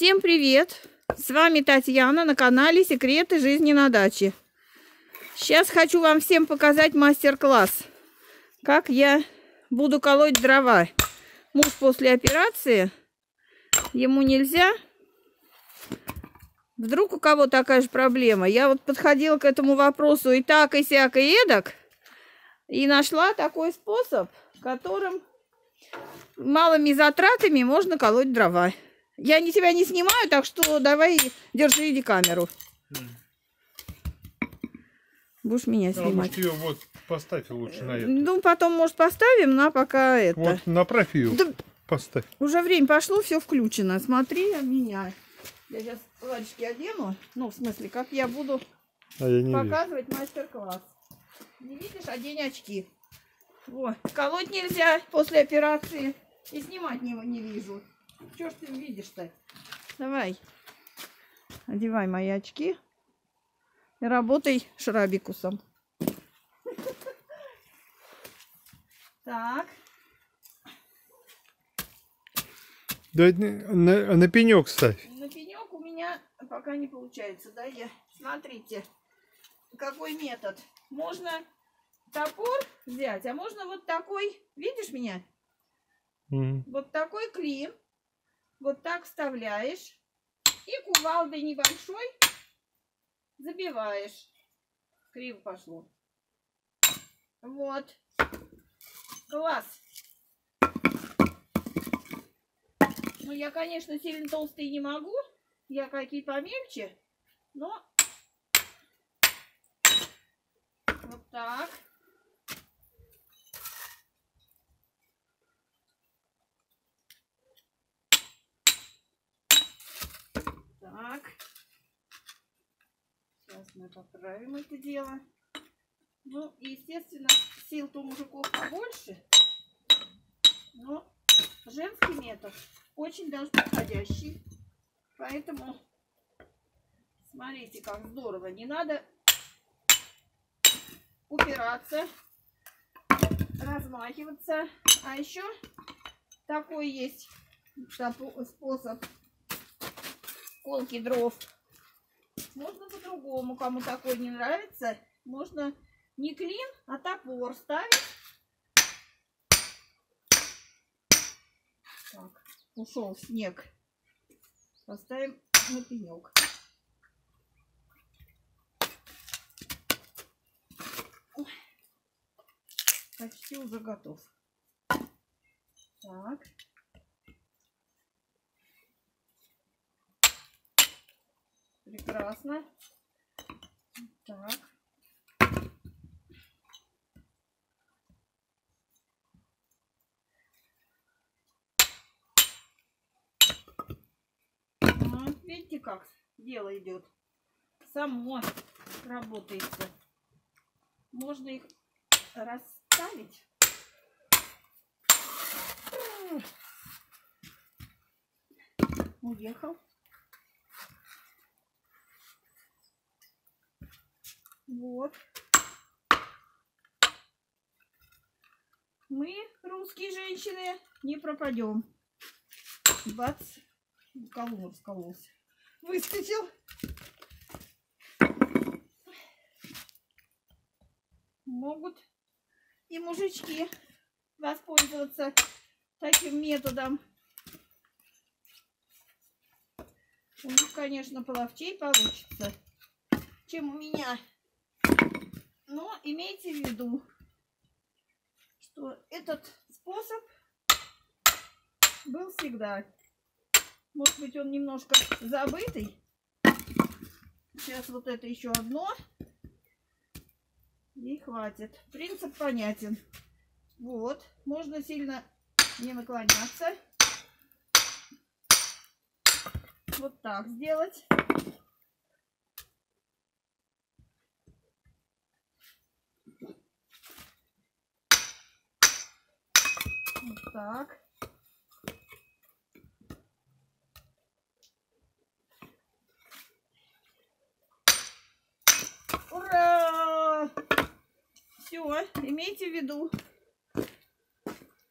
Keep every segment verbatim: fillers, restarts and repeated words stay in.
Всем привет! С вами Татьяна на канале Секреты жизни на даче. Сейчас хочу вам всем показать мастер-класс, как я буду колоть дрова. Муж после операции, ему нельзя. Вдруг у кого такая же проблема. Я вот подходила к этому вопросу и так, и сяк, и эдак. И нашла такой способ, которым малыми затратами можно колоть дрова. Я не тебя не снимаю, так что давай держи иди камеру. Будешь меня снимать. А может ее вот поставь лучше на это. Ну, потом, может, поставим, на пока это. Вот направь ее, да... поставь. Уже время пошло, все включено. Смотри на меня. Я сейчас платьишки одену. Ну, в смысле, как я буду а я показывать мастер-класс. Не видишь, одень очки. Вот. Колоть нельзя после операции. И снимать не, не вижу. Что ж ты видишь-то? Давай. Одевай мои очки. И работай шрабикусом. Так. Да, на, на пенек ставь. На пенек у меня пока не получается. Да, я. Смотрите, какой метод. Можно топор взять, а можно вот такой. Видишь меня? Mm. Вот такой клин. Вот так вставляешь и кувалдой небольшой забиваешь. Криво пошло. Вот. Класс. Ну, я, конечно, сильно толстый не могу. Я какие помельче. Но вот так. Так, сейчас мы поправим это дело. Ну, и, естественно, сил-то у мужиков побольше, но женский метод очень даже подходящий. Поэтому, смотрите, как здорово. Не надо упираться, размахиваться. А еще такой есть способ. Колки дров. Можно по-другому, кому такой не нравится. Можно не клин, а топор ставить. Так, ушел снег. Поставим на пенек. Почти уже готов. Так. Прекрасно. Так. Ну, видите, как дело идет. Само работается. Можно их расставить. Уехал. Вот. Мы, русские женщины, не пропадем. Бац. Колун вскололся. Выскочил. Могут и мужички воспользоваться таким методом. У них, конечно, половчей получится, чем у меня. Но имейте в виду, что этот способ был всегда. Может быть, он немножко забытый. Сейчас вот это еще одно. И хватит. Принцип понятен. Вот. Можно сильно не наклоняться. Вот так сделать. Вот так. Ура! Все, имейте в виду.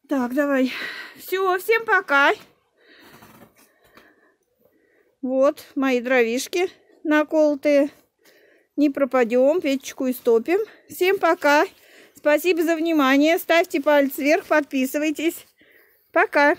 Так, давай. Все, всем пока. Вот мои дровишки наколотые. Не пропадем, печечку истопим. Всем пока. Спасибо за внимание. Ставьте палец вверх, подписывайтесь. Пока.